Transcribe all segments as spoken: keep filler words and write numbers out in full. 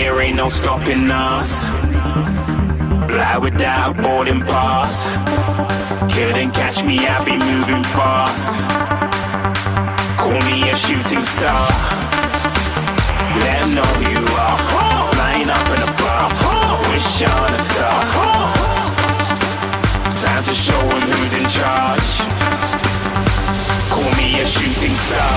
there ain't no stopping us. Fly without boarding pass. Couldn't catch me, I be moving fast. Call me a shooting star. Let 'em know who you are. Flying up in a bar. Wish on a star. Time to show 'em who's in charge. Call me a shooting star.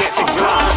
Get to glass.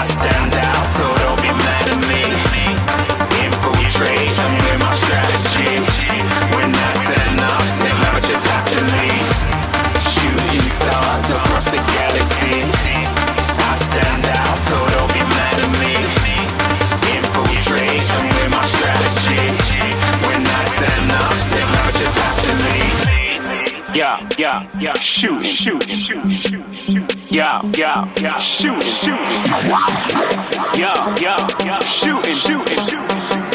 I stand out, so don't be mad at me. Infiltrate, I'm with my strategy. When I turn up, then I would just have to leave. Shooting stars across the galaxy. I stand out, so don't be mad at me. Infiltrate, I'm with my strategy. When I turn up, then I would just have to leave. Yeah, yeah, yeah, shoot, shoot, shoot, shoot, shoot. Yeah, yeah, yeah, shooting, shooting. Yeah, yeah, yeah, shooting, shooting, shooting.